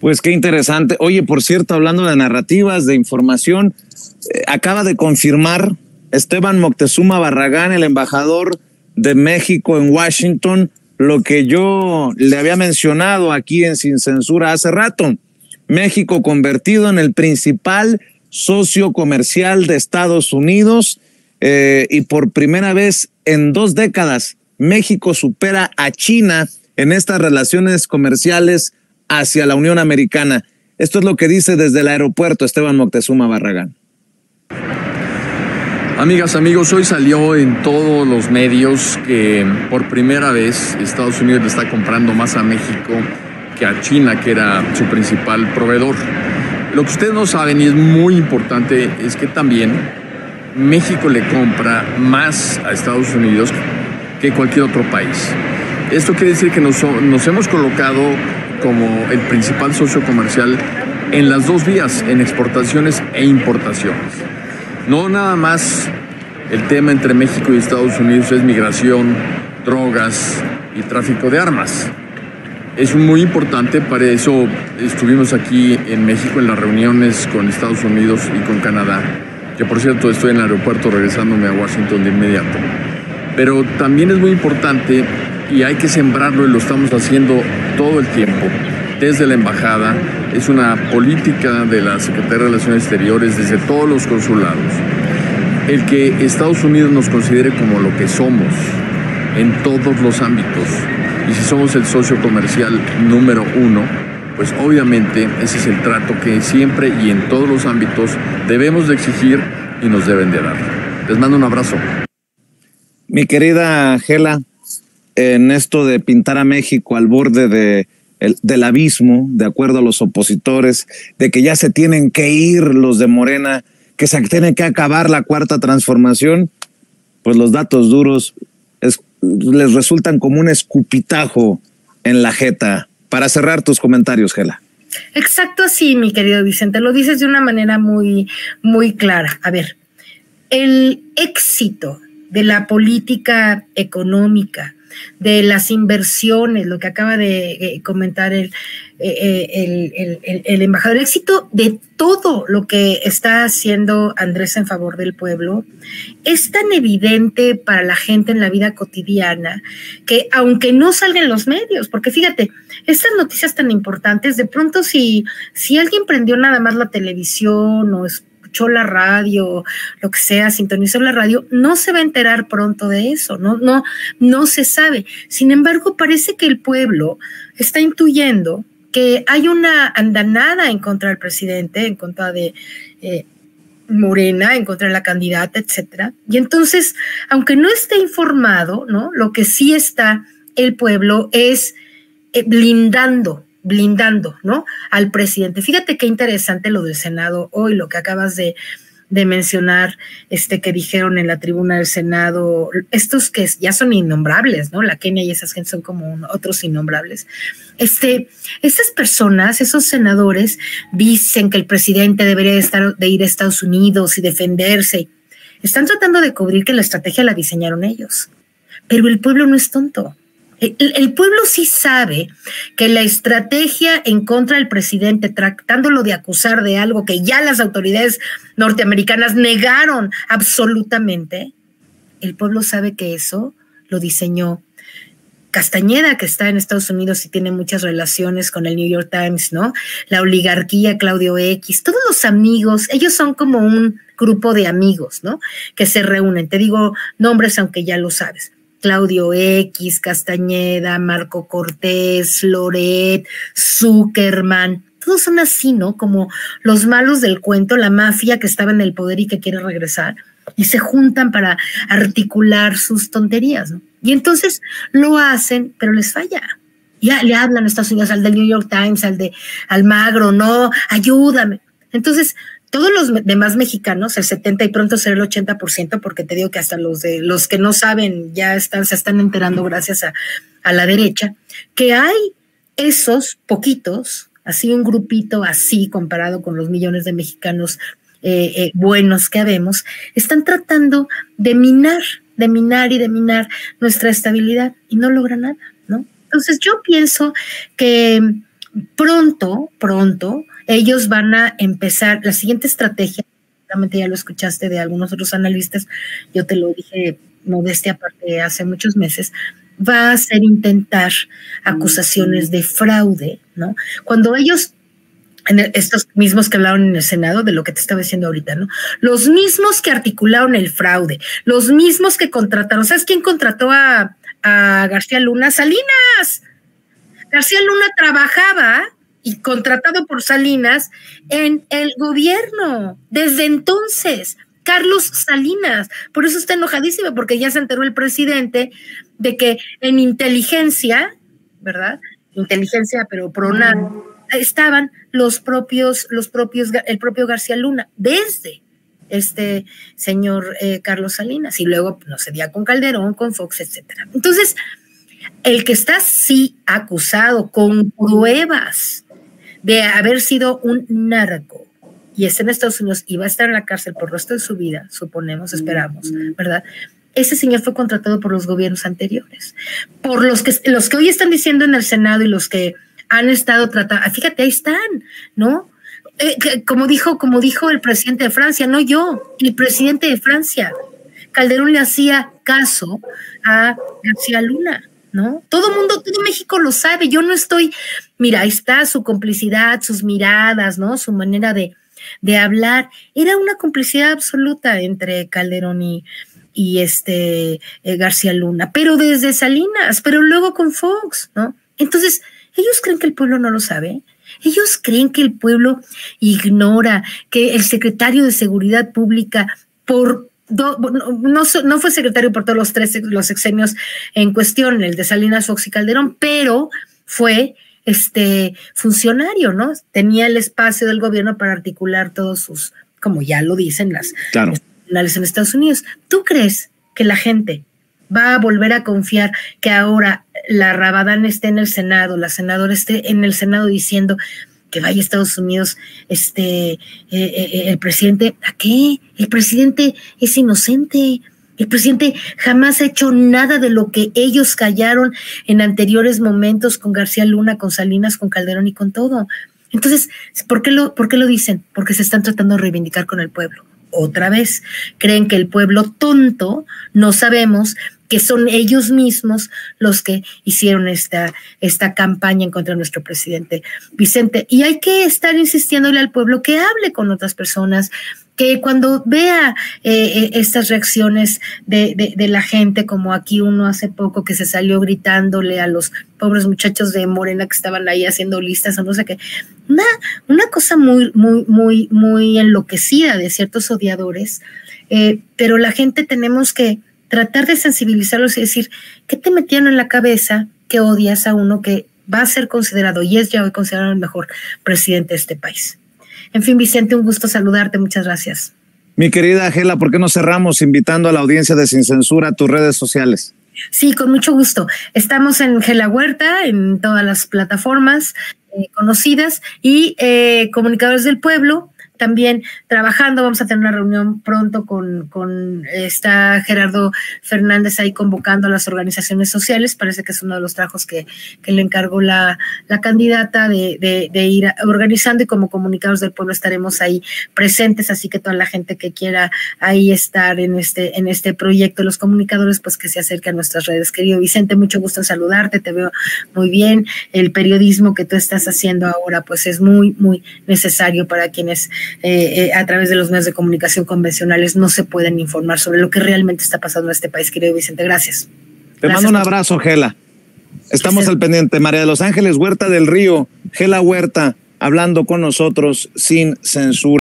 Pues qué interesante. Oye, por cierto, hablando de narrativas, de información, acaba de confirmar Esteban Moctezuma Barragán, el embajador de México en Washington, lo que yo le había mencionado aquí en Sin Censura hace rato. México convertido en el principal socio comercial de Estados Unidos, y por primera vez en 2 décadas México supera a China en estas relaciones comerciales hacia la Unión Americana. Esto es lo que dice desde el aeropuerto Esteban Moctezuma Barragán. Amigas, amigos, hoy salió en todos los medios que por primera vez Estados Unidos le está comprando más a México que a China, que era su principal proveedor. Lo que ustedes no saben, y es muy importante, es que también México le compra más a Estados Unidos que cualquier otro país. Esto quiere decir que nos hemos colocado como el principal socio comercial en las dos vías, en exportaciones e importaciones. No nada más el tema entre México y Estados Unidos es migración, drogas y tráfico de armas. Es muy importante, para eso estuvimos aquí en México en las reuniones con Estados Unidos y con Canadá. Yo, por cierto, estoy en el aeropuerto regresándome a Washington de inmediato. Pero también es muy importante y hay que sembrarlo, y lo estamos haciendo todo el tiempo. Desde la embajada, es una política de la Secretaría de Relaciones Exteriores, desde todos los consulados, el que Estados Unidos nos considere como lo que somos en todos los ámbitos. Y si somos el socio comercial número 1, pues obviamente ese es el trato que siempre y en todos los ámbitos debemos de exigir y nos deben de dar. Les mando un abrazo. Mi querida Gela, en esto de pintar a México al borde del abismo, de acuerdo a los opositores, de que ya se tienen que ir los de Morena, que se tiene que acabar la cuarta transformación, pues los datos duros les resultan como un escupitajo en la jeta. Para cerrar tus comentarios, Gela. Exacto, sí, mi querido Vicente, lo dices de una manera muy, muy clara. A ver, el éxito de la política económica, de las inversiones, lo que acaba de comentar el embajador, el éxito de todo lo que está haciendo Andrés en favor del pueblo, es tan evidente para la gente en la vida cotidiana que aunque no salgan los medios, porque fíjate, estas noticias tan importantes, de pronto si alguien prendió nada más la televisión o la radio, lo que sea, sintonizó la radio, no se va a enterar pronto de eso, no se sabe. Sin embargo, parece que el pueblo está intuyendo que hay una andanada en contra del presidente, en contra de Morena, en contra de la candidata, etcétera. Y entonces, aunque no esté informado, ¿no?, lo que sí está el pueblo es blindando, ¿no?, al presidente. Fíjate qué interesante lo del Senado hoy, lo que acabas de mencionar, que dijeron en la tribuna del Senado, estos que ya son innombrables, ¿no? La Kenia y esas gente son como otros innombrables. Estas personas, esos senadores, dicen que el presidente debería ir a Estados Unidos y defenderse. Están tratando de cubrir que la estrategia la diseñaron ellos. Pero el pueblo no es tonto. El pueblo sí sabe que la estrategia en contra del presidente, tratándolo de acusar de algo que ya las autoridades norteamericanas negaron absolutamente, el pueblo sabe que eso lo diseñó Castañeda, que está en Estados Unidos y tiene muchas relaciones con el New York Times, ¿no? La oligarquía, Claudio X, todos los amigos, ellos son como un grupo de amigos, ¿no?, que se reúnen. Te digo nombres aunque ya lo sabes. Claudio X, Castañeda, Marco Cortés, Loret, Zuckerman, todos son así, ¿no? Como los malos del cuento, la mafia que estaba en el poder y que quiere regresar, y se juntan para articular sus tonterías, ¿no? Y entonces lo hacen, pero les falla. Ya le hablan a Estados Unidos, al del New York Times, al de Almagro, no, ayúdame. Entonces, todos los demás mexicanos, el 70 y pronto será el 80%, porque te digo que hasta los que no saben ya se están enterando gracias a la derecha, que hay esos poquitos, así un grupito así comparado con los millones de mexicanos buenos que habemos, están tratando de minar nuestra estabilidad y no logran nada, ¿no? Entonces yo pienso que pronto, ellos van a empezar la siguiente estrategia. Seguramente ya lo escuchaste de algunos otros analistas, yo te lo dije modestia aparte hace muchos meses, va a ser intentar acusaciones de fraude, ¿no? Cuando ellos, estos mismos que hablaron en el Senado, de lo que te estaba diciendo ahorita, ¿no? Los mismos que articularon el fraude, los mismos que contrataron, ¿sabes quién contrató a García Luna? ¡Salinas! García Luna trabajaba y contratado por Salinas en el gobierno desde entonces, Carlos Salinas. Por eso está enojadísima, porque ya se enteró el presidente de que en inteligencia, ¿verdad? Inteligencia, pero pronar, estaban el propio García Luna desde este señor Carlos Salinas, y luego no cedía con Calderón, con Fox, etcétera. Entonces, el que está sí acusado con pruebas de haber sido un narco y está en Estados Unidos y va a estar en la cárcel por el resto de su vida, suponemos, esperamos, ¿verdad? Ese señor fue contratado por los gobiernos anteriores, por los que hoy están diciendo en el Senado y los que han estado tratando. Fíjate, ahí están, ¿no? Como dijo el presidente de Francia, no yo, el presidente de Francia, Calderón le hacía caso a García Luna, ¿no? Todo el mundo, todo México lo sabe. Yo no estoy, mira, ahí está su complicidad, sus miradas, ¿no? Su manera de hablar. Era una complicidad absoluta entre Calderón y García Luna, pero desde Salinas, pero luego con Fox, ¿no? Entonces, ellos creen que el pueblo no lo sabe. Ellos creen que el pueblo ignora que el secretario de Seguridad Pública no fue secretario por todos los sexenios en cuestión, el de Salinas, Fox y Calderón, pero fue funcionario, ¿no? Tenía el espacio del gobierno para articular todos sus, como ya lo dicen las en Estados Unidos. ¿Tú crees que la gente va a volver a confiar que ahora la Rabadán esté en el Senado, la senadora esté en el Senado diciendo que vaya a Estados Unidos el presidente? ¿A qué? El presidente es inocente. El presidente jamás ha hecho nada de lo que ellos callaron en anteriores momentos con García Luna, con Salinas, con Calderón y con todo. Entonces, ¿por qué lo dicen? Porque se están tratando de reivindicar con el pueblo. Otra vez, creen que el pueblo tonto, no sabemos que son ellos mismos los que hicieron esta campaña en contra de nuestro presidente Vicente. Y hay que estar insistiéndole al pueblo que hable con otras personas, que cuando vea estas reacciones de la gente, como aquí uno hace poco que se salió gritándole a los pobres muchachos de Morena que estaban ahí haciendo listas o no sé qué, una cosa muy, muy, muy, muy enloquecida de ciertos odiadores, pero la gente tenemos que tratar de sensibilizarlos y decir, ¿qué te metieron en la cabeza que odias a uno que va a ser considerado y es ya hoy considerado el mejor presidente de este país? En fin, Vicente, un gusto saludarte. Muchas gracias. Mi querida Gela, ¿por qué no cerramos invitando a la audiencia de Sin Censura a tus redes sociales? Sí, con mucho gusto. Estamos en Gela Huerta, en todas las plataformas conocidas y Comunicadores del Pueblo. También trabajando, vamos a tener una reunión pronto con Gerardo Fernández ahí convocando a las organizaciones sociales, parece que es uno de los trabajos que le encargó la candidata de ir organizando, y como Comunicadores del Pueblo estaremos ahí presentes, así que toda la gente que quiera ahí estar en este proyecto, los comunicadores, pues que se acerque a nuestras redes. Querido Vicente, mucho gusto en saludarte, te veo muy bien, el periodismo que tú estás haciendo ahora pues es muy, muy necesario para quienes a través de los medios de comunicación convencionales no se pueden informar sobre lo que realmente está pasando en este país. Querido Vicente, gracias. Te mando un abrazo, Gela. Estamos al pendiente. María de los Ángeles Huerta del Río, Gela Huerta, hablando con nosotros Sin Censura.